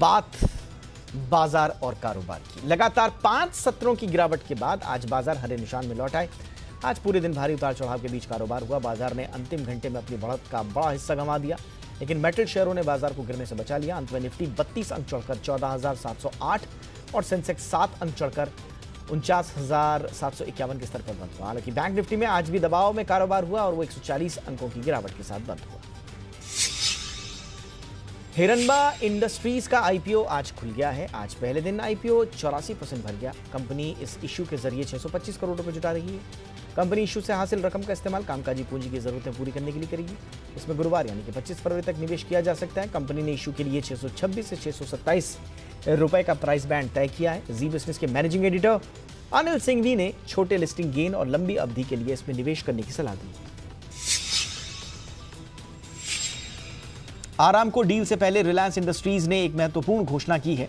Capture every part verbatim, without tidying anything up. बात बाजार और कारोबार की। लगातार पांच सत्रों की गिरावट के बाद आज बाजार हरे निशान में लौट आए। आज पूरे दिन भारी उतार चढ़ाव के बढ़त कारोबार हुआ। बाजार ने अंतिम घंटे में अपनी बढ़त का बड़ा हिस्सा गंवा दिया, लेकिन मेटल शेयरों ने बाजार को गिरने से बचा लिया। अंत में निफ्टी बत्तीस अंक चढ़कर चौदह हज़ार सात सौ आठ और सेंसेक्स सात अंक चढ़कर उनचास हज़ार सात सौ इक्यावन के स्तर पर बंद हुआ। हालांकि बैंक निफ्टी में आज भी दबाव में कारोबार हुआ और वो एक सौ चालीस अंकों की गिरावट के साथ बंद हुआ। हिरनबा इंडस्ट्रीज का आईपीओ आज खुल गया है। आज पहले दिन आईपीओ चौरासी परसेंट भर गया। कंपनी इस इश्यू के जरिए छह सौ पच्चीस करोड़ रुपए जुटा रही है। कंपनी इश्यू से हासिल रकम का इस्तेमाल कामकाजी पूंजी की जरूरतें पूरी करने के लिए करेगी। इसमें गुरुवार यानी कि पच्चीस फरवरी तक निवेश किया जा सकता है। कंपनी ने इश्यू के लिए छह सौ छब्बीस से छह सौ सत्ताईस रुपए का प्राइस बैंड तय किया है। जी बिजनेस के मैनेजिंग एडिटर अनिल सिंघवी ने छोटे लिस्टिंग गेन और लंबी अवधि के लिए इसमें निवेश करने की सलाह दी। आरामको डील से पहले रिलायंस इंडस्ट्रीज ने एक महत्वपूर्ण घोषणा की है।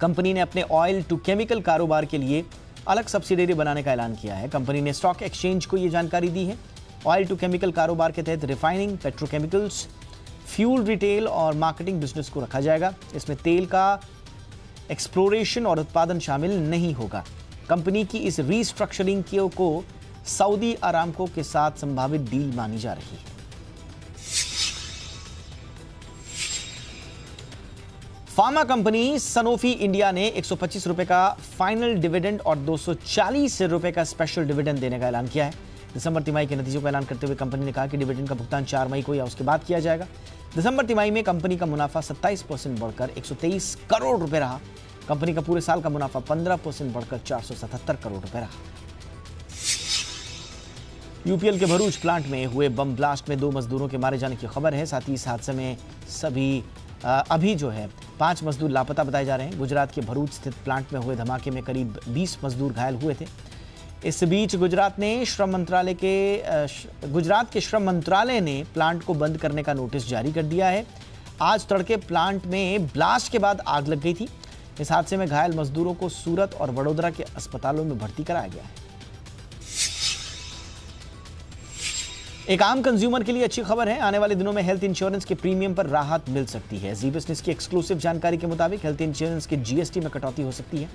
कंपनी ने अपने ऑयल टू केमिकल कारोबार के लिए अलग सब्सिडरी बनाने का ऐलान किया है। कंपनी ने स्टॉक एक्सचेंज को ये जानकारी दी है। ऑयल टू केमिकल कारोबार के तहत रिफाइनिंग, पेट्रोकेमिकल्स, फ्यूल रिटेल और मार्केटिंग बिजनेस को रखा जाएगा। इसमें तेल का एक्सप्लोरेशन और उत्पादन शामिल नहीं होगा। कंपनी की इस रीस्ट्रक्चरिंग को सऊदी आरामको के साथ संभावित डील मानी जा रही है। फार्मा कंपनी सनोफी इंडिया ने एक सौ पच्चीस रुपए का फाइनल डिविडेंड और दो सौ चालीस रुपए का स्पेशल डिविडेंड देने का ऐलान किया है। दिसंबर तिमाही के नतीजों का ऐलान करते हुए कंपनी ने कहा कि डिविडेंड का भुगतान चार मई को या उसके बाद किया जाएगा। दिसंबर तिमाही में कंपनी का मुनाफा सत्ताईस परसेंट बढ़कर एक सौ तेईस करोड़ रुपए रहा। कंपनी का पूरे साल का मुनाफा पंद्रह परसेंट बढ़कर चार सौ सतहत्तर करोड़ रुपए रहा। यूपीएल के भरूच प्लांट में हुए बम ब्लास्ट में दो मजदूरों के मारे जाने की खबर है। साथ ही इस हादसे में सभी अभी जो है पांच मजदूर लापता बताए जा रहे हैं। गुजरात के भरूच स्थित प्लांट में हुए धमाके में करीब बीस मजदूर घायल हुए थे। इस बीच गुजरात ने श्रम मंत्रालय के गुजरात के श्रम मंत्रालय ने प्लांट को बंद करने का नोटिस जारी कर दिया है। आज तड़के प्लांट में ब्लास्ट के बाद आग लग गई थी। इस हादसे में घायल मजदूरों को सूरत और वडोदरा के अस्पतालों में भर्ती कराया गया है। एक आम कंज्यूमर के लिए अच्छी खबर है। आने वाले दिनों में हेल्थ इंश्योरेंस के प्रीमियम पर राहत मिल सकती है। जी बिजनेस की एक्सक्लूसिव जानकारी के मुताबिक हेल्थ इंश्योरेंस के जीएसटी में कटौती हो सकती है।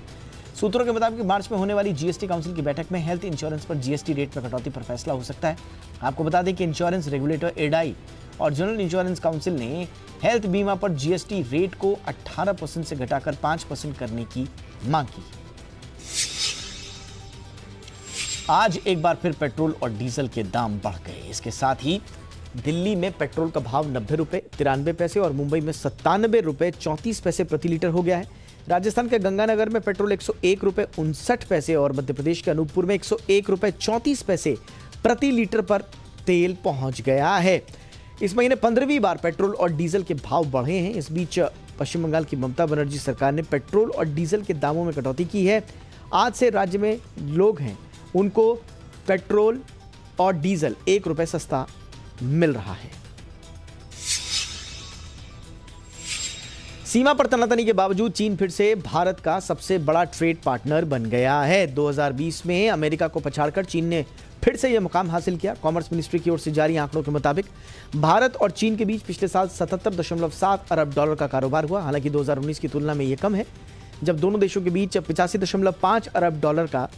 सूत्रों के मुताबिक मार्च में होने वाली जीएसटी काउंसिल की बैठक में हेल्थ इंश्योरेंस पर जीएसटी रेट में कटौती पर फैसला हो सकता है। आपको बता दें कि इंश्योरेंस रेगुलेटर एडाई और जनरल इंश्योरेंस काउंसिल ने हेल्थ बीमा पर जीएसटी रेट को अट्ठारह परसेंट से घटाकर पाँच परसेंट करने की मांग की। आज एक बार फिर पेट्रोल और डीजल के दाम बढ़ गए। इसके साथ ही दिल्ली में पेट्रोल का भाव नब्बे रुपये तिरानवे पैसे और मुंबई में सत्तानवे रुपये चौंतीस पैसे प्रति लीटर हो गया है। राजस्थान के गंगानगर में पेट्रोल एक सौ एक रुपये उनसठ पैसे और मध्य प्रदेश के अनूपपुर में एक सौ एक रुपये चौंतीस पैसे प्रति लीटर पर तेल पहुंच गया है। इस महीने पंद्रहवीं बार पेट्रोल और डीजल के भाव बढ़े हैं। इस बीच पश्चिम बंगाल की ममता बनर्जी सरकार ने पेट्रोल और डीजल के दामों में कटौती की है। आज से राज्य में लोग हैं उनको पेट्रोल और डीजल एक रुपए सस्ता मिल रहा है। सीमा पर तनातनी के बावजूद चीन फिर से भारत का सबसे बड़ा ट्रेड पार्टनर बन गया है। दो हज़ार बीस में अमेरिका को पछाड़कर चीन ने फिर से यह मुकाम हासिल किया। कॉमर्स मिनिस्ट्री की ओर से जारी आंकड़ों के मुताबिक भारत और चीन के बीच पिछले साल सतहत्तर दशमलव सात अरब डॉलर का कारोबार हुआ। हालांकि दो हज़ार उन्नीस की तुलना में यह कम है, जब दोनों देशों के बीच पचासी दशमलव पाँच अरब डॉलर का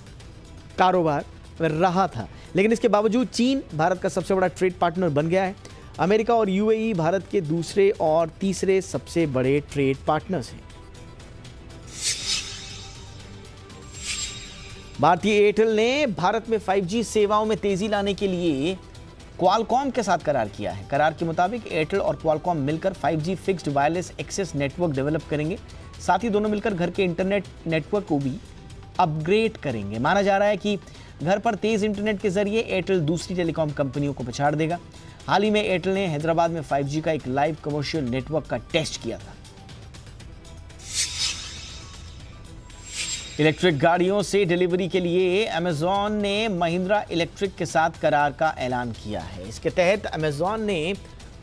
कारोबार रहा था। लेकिन इसके बावजूद चीन भारत का सबसे बड़ा ट्रेड पार्टनर बन गया है। अमेरिका और यूएई भारत के दूसरे और तीसरे सबसे बड़े ट्रेड पार्टनर्स हैं। भारती एयरटेल ने भारत में फाइव जी सेवाओं में तेजी लाने के लिए क्वालकॉम के साथ करार किया है। करार के मुताबिक एयरटेल और क्वालकॉम मिलकर five G fixed wireless access network develop करेंगे। साथ ही दोनों मिलकर घर के इंटरनेट नेटवर्क को भी अपग्रेड करेंगे। माना जा रहा है कि घर पर तेज इंटरनेट के जरिए एयरटेल दूसरी टेलीकॉम कंपनियों को पछाड़ देगा। हाल ही में एयरटेल ने हैदराबाद में फाइव जी का एक लाइव कमर्शियल नेटवर्क का टेस्ट किया था। इलेक्ट्रिक गाड़ियों से डिलीवरी के लिए अमेज़ॉन ने महिंद्रा इलेक्ट्रिक के साथ करार का ऐलान किया है। इसके तहत अमेज़ॉन ने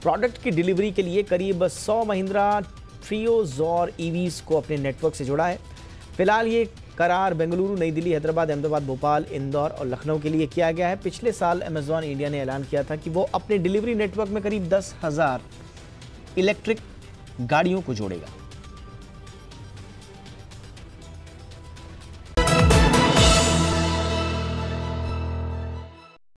प्रोडक्ट की डिलीवरी के लिए करीब सौ महिंद्रा ट्रियोज और ईवीज को अपने नेटवर्क से जोड़ा है। फिलहाल ये करार बेंगलुरु, नई दिल्ली, हैदराबाद, अहमदाबाद, भोपाल, इंदौर और लखनऊ के लिए किया गया है। पिछले साल अमेज़ॉन इंडिया ने ऐलान किया था कि वो अपने डिलीवरी नेटवर्क में करीब दस हज़ार इलेक्ट्रिक गाड़ियों को जोड़ेगा।